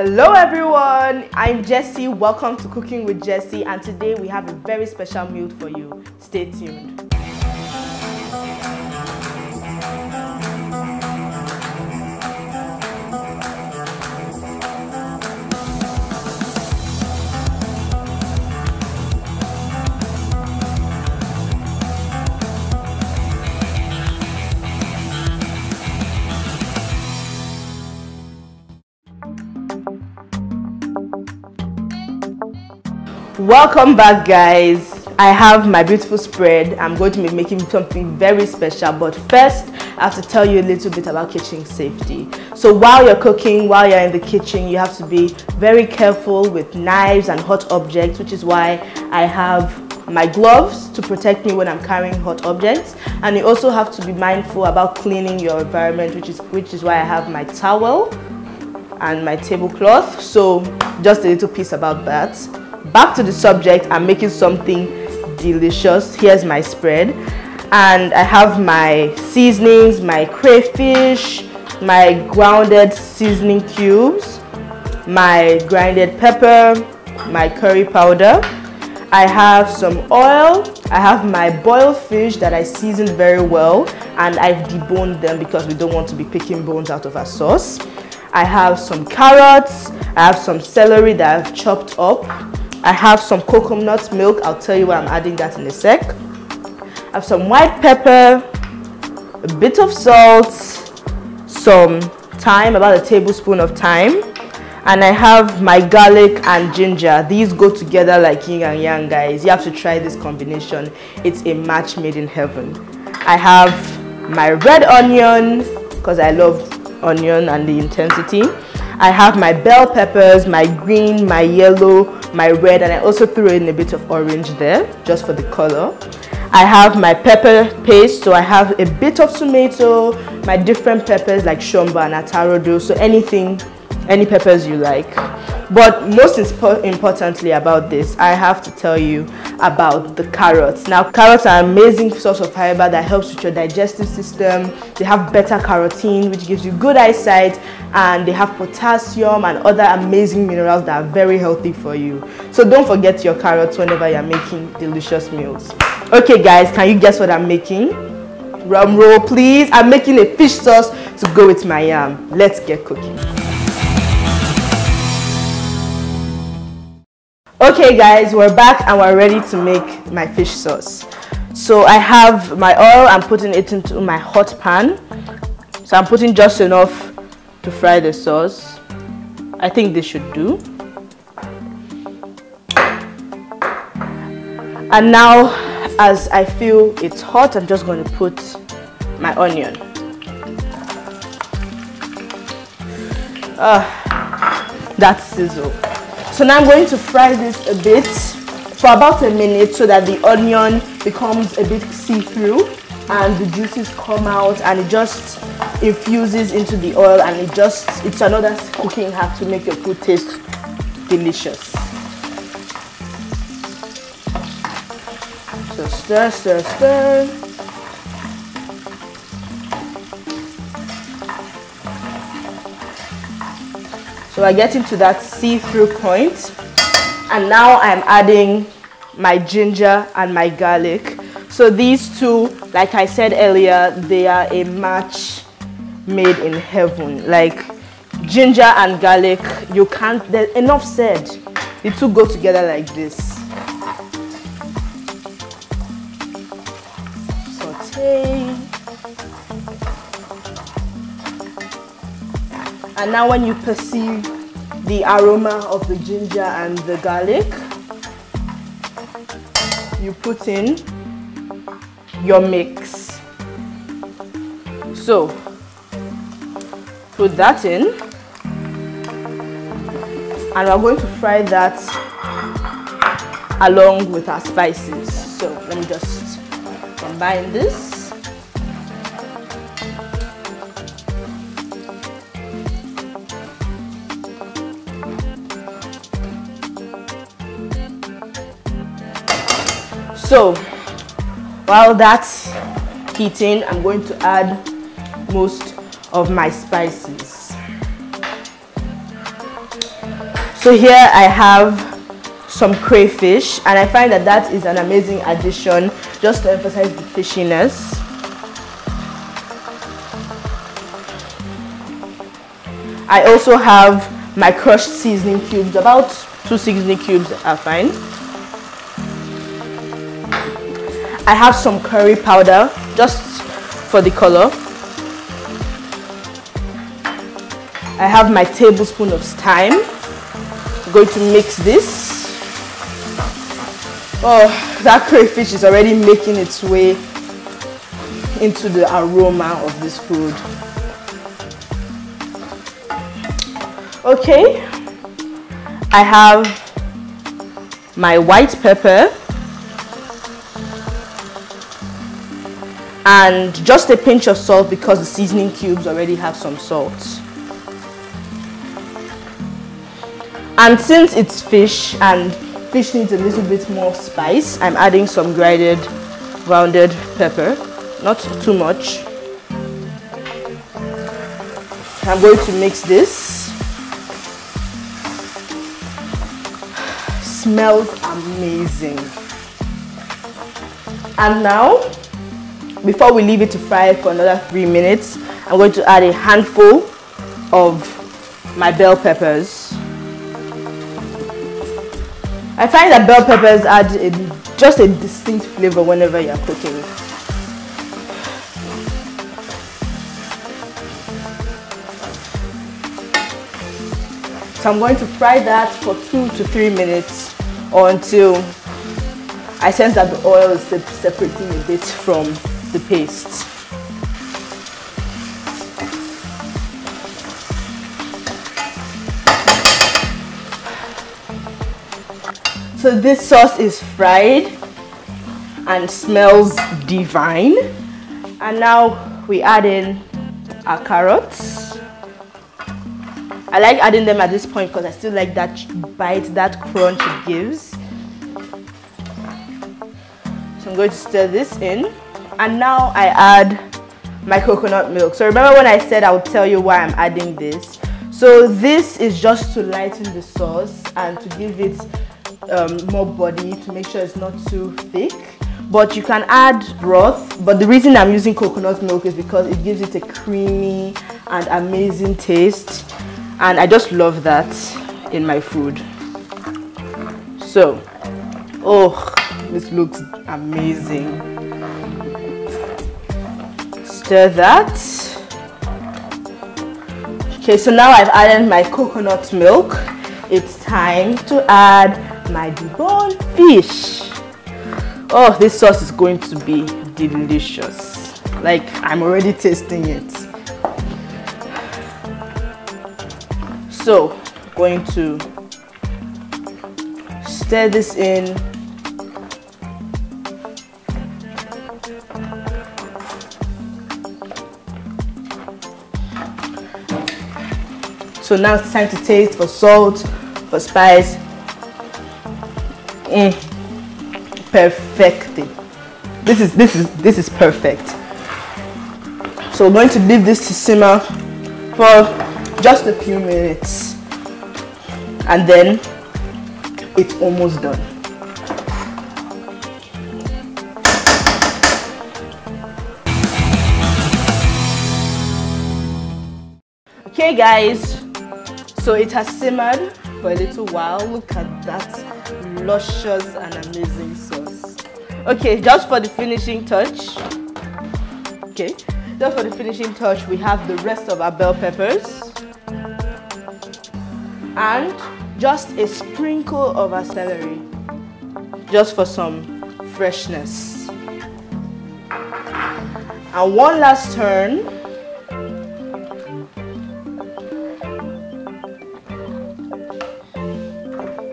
Hello everyone, I'm Jessie. Welcome to Cooking with Jessie, and today we have a very special meal for you. Stay tuned. Welcome back, guys. I have my beautiful spread. I'm going to be making something very special, but first I have to tell you a little bit about kitchen safety. So while you're cooking, while you're in the kitchen, you have to be very careful with knives and hot objects, which is why I have my gloves to protect me when I'm carrying hot objects. And you also have to be mindful about cleaning your environment, which is why I have my towel and my tablecloth. So just a little piece about that. Back to the subject, I'm making something delicious. Here's my spread, and I have my seasonings, my crayfish, my grounded seasoning cubes, my grinded pepper, my curry powder. I have some oil, I have my boiled fish that I seasoned very well, and I've deboned them because we don't want to be picking bones out of our sauce. I have some carrots, I have some celery that I've chopped up. I have some coconut milk. I'll tell you why I'm adding that in a sec. I have some white pepper, a bit of salt, some thyme, about a tablespoon of thyme, and I have my garlic and ginger. These go together like yin and yang, guys. You have to try this combination. It's a match made in heaven. I have my red onion, because I love onion and the intensity. I have my bell peppers, my green, my yellow, my red, and I also threw in a bit of orange there just for the color. I have my pepper paste, so I have a bit of tomato, my different peppers like shomba and atarodo, so any peppers you like. But most importantly about this, I have to tell you about the carrots. Now, carrots are an amazing source of fiber that helps with your digestive system. They have beta carotene, which gives you good eyesight, and they have potassium and other amazing minerals that are very healthy for you. So don't forget your carrots whenever you're making delicious meals. Okay guys, can you guess what I'm making? Drum roll please. I'm making a fish sauce to go with my yam. Let's get cooking. Okay guys, we're back and we're ready to make my fish sauce. So I have my oil, I'm putting it into my hot pan. So I'm putting just enough to fry the sauce. I think this should do. And now, as I feel it's hot, I'm just going to put my onion. That sizzle. So now I'm going to fry this a bit for about a minute so that the onion becomes a bit see-through and the juices come out and it just infuses into the oil, and it's another cooking hack to make your food taste delicious. So stir, stir, stir. So we're getting to that see-through point, and now I'm adding my ginger and my garlic. So these two, like I said earlier, they are a match made in heaven. Like ginger and garlic, you can't, enough said. The two go together like this. Sauté. And now when you perceive the aroma of the ginger and the garlic, you put in your mix. So put that in, and we're going to fry that along with our spices. So let me just combine this. So, while that's heating, I'm going to add most of my spices. So here I have some crayfish, and I find that that is an amazing addition just to emphasize the fishiness. I also have my crushed seasoning cubes, about 2 seasoning cubes are fine. I have some curry powder just for the color. I have my tablespoon of thyme. I'm going to mix this. Oh, that crayfish is already making its way into the aroma of this food. Okay, I have my white pepper and just a pinch of salt because the seasoning cubes already have some salt. And since it's fish and fish needs a little bit more spice, I'm adding some grinded grounded pepper, not too much. I'm going to mix this. Smells amazing. And now, before we leave it to fry for another 3 minutes, I'm going to add a handful of my bell peppers. I find that bell peppers add just a distinct flavor whenever you're cooking. So I'm going to fry that for 2 to 3 minutes or until I sense that the oil is separating a bit from the paste. So this sauce is fried and smells divine. And now we add in our carrots. I like adding them at this point because I still like that bite, that crunch it gives. So I'm going to stir this in. And now I add my coconut milk. So remember when I said I would tell you why I'm adding this. So this is just to lighten the sauce and to give it more body, to make sure it's not too thick. But you can add broth, but the reason I'm using coconut milk is because it gives it a creamy and amazing taste, and I just love that in my food. So, oh, this looks amazing. Stir that. Okay, so now I've added my coconut milk. It's time to add my deboned fish. Oh, this sauce is going to be delicious. Like, I'm already tasting it. So, going to stir this in. So now it's time to taste for salt, for spice. Perfectly. This is perfect. So we're going to leave this to simmer for just a few minutes, and then it's almost done. Okay, guys. So it has simmered for a little while. Look at that. Luscious and amazing sauce. Okay, just for the finishing touch. Okay, just for the finishing touch, we have the rest of our bell peppers and just a sprinkle of our celery, just for some freshness. And one last turn.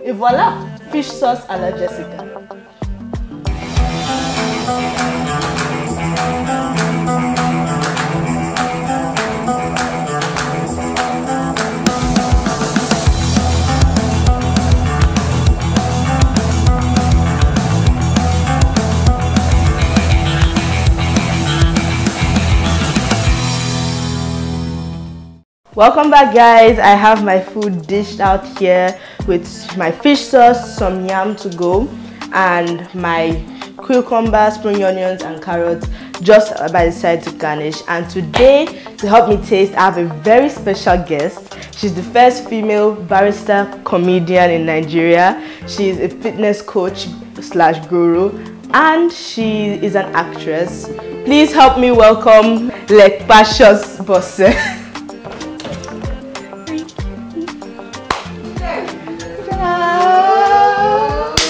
Et voilà. Fish sauce à la Jessica. Welcome back, guys. I have my food dished out here with my fish sauce, some yam to go, and my cucumber, spring onions and carrots just by the side to garnish. And today, to help me taste, I have a very special guest. She's the first female barrister comedian in Nigeria. She is a fitness coach slash guru, and she is an actress. Please help me welcome Lepascious Bose.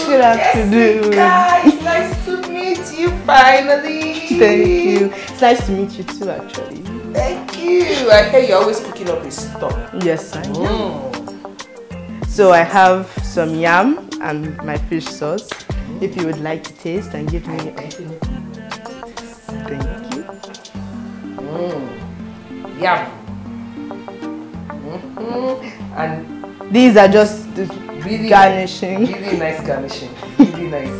Good afternoon. Guys, nice to meet you finally. Thank you. It's nice to meet you too, actually. Thank you. I hear you're always picking up a stock. Yes, I am. So I have some yam and my fish sauce. If you would like to taste and give me anything. Thank you. Yam. And these are just the really garnishing. Nice, really nice garnishing. Really nice.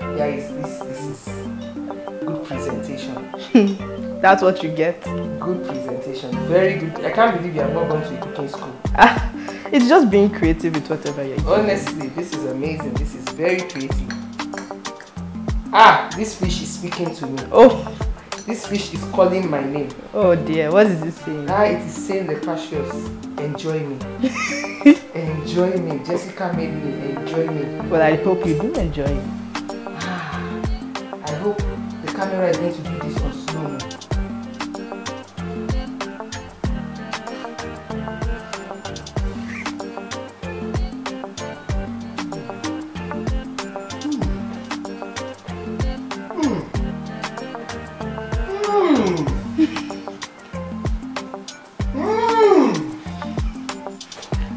Guys, this is good presentation. That's what you get. Good presentation. Very good. I can't believe you have not gone to a cooking school. It's just being creative with whatever you're doing. Honestly, this is amazing. This is very creative. Ah, this fish is speaking to me. Oh, this fish is calling my name. Oh dear, what is it saying? Ah, it is saying Lepascious. Enjoy me. Enjoy me. Jessica made me enjoy me. Well, I hope you do enjoy me. Ah, I hope the camera is going to do this on slow.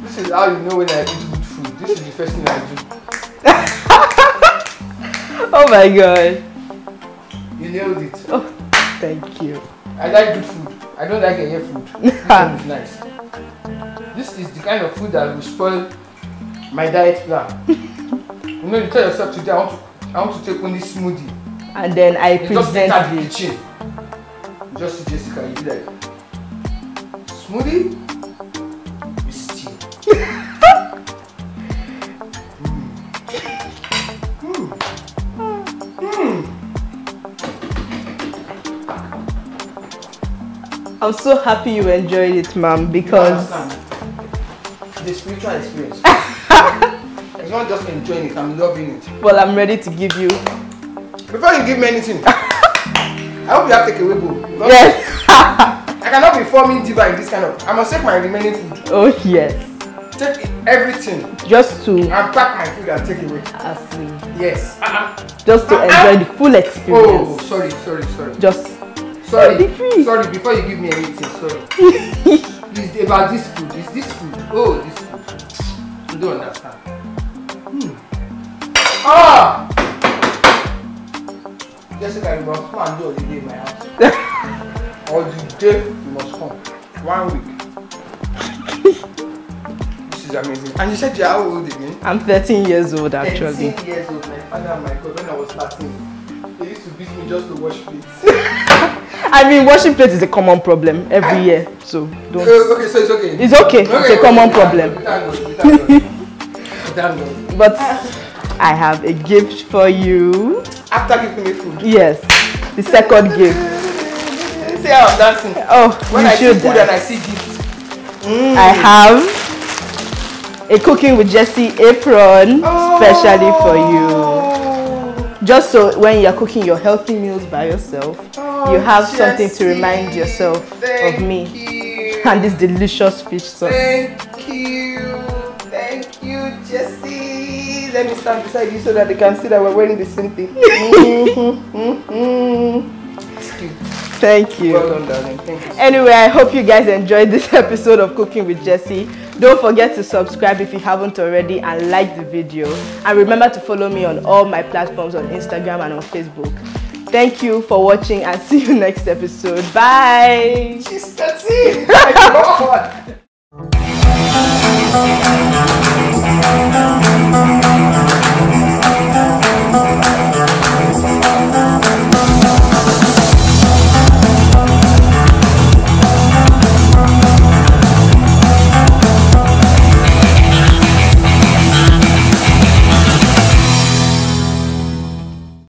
This is how you know when I eat good food. This is the first thing I do. Oh my god. You nailed it. Oh, thank you. I like good food. I don't like any food. This one is nice. This is the kind of food that will spoil my diet plan. You know, you tell yourself today, I want to take only smoothie. And then I present it. Kitchen. Just to Jessica, you do that. Smoothie? I'm so happy you enjoyed it, ma'am, because the spiritual experience. It's not just enjoying it, I'm loving it. Well, I'm ready to give you. Before you give me anything, I hope you have takeaway bowl. Yes. I cannot be forming diva in this kind of. I must take my remaining food. Oh yes. Take everything. Just to. And pack my food and take it away. Yes. Just to enjoy the full experience. Oh, sorry. Just. Sorry, before you give me anything, sorry. It's about this food, it's this food. Oh, this food. You don't understand. Ah! Jessica, you must come and do all the day in my house. All the day, you must come. 1 week. This is amazing. And you said you're how old again? I'm 13 years old, actually. 13 years old. My father and my god, when I was 13, they used to beat me just to wash plates. I mean, washing plates is a common problem every year, so don't. Okay, so it's okay. It's okay. It's a common problem. Damn. But I have a gift for you. After giving me food. Yes, the second gift. See how I'm dancing. Oh, when you should. When I see food and I see gifts. I have a cooking with Jessie apron specially for you. Just so when you're cooking your healthy meals by yourself. You have Jessie, something to remind yourself of me and this delicious fish sauce. Thank you, Jessie. Let me stand beside you so that they can see that we're wearing the same thing. Thank you. Well done, darling. Thank you. Anyway, I hope you guys enjoyed this episode of Cooking with Jessie. Don't forget to subscribe if you haven't already and like the video. And remember to follow me on all my platforms on Instagram and on Facebook. Thank you for watching and see you next episode. Bye! She's 13! My God!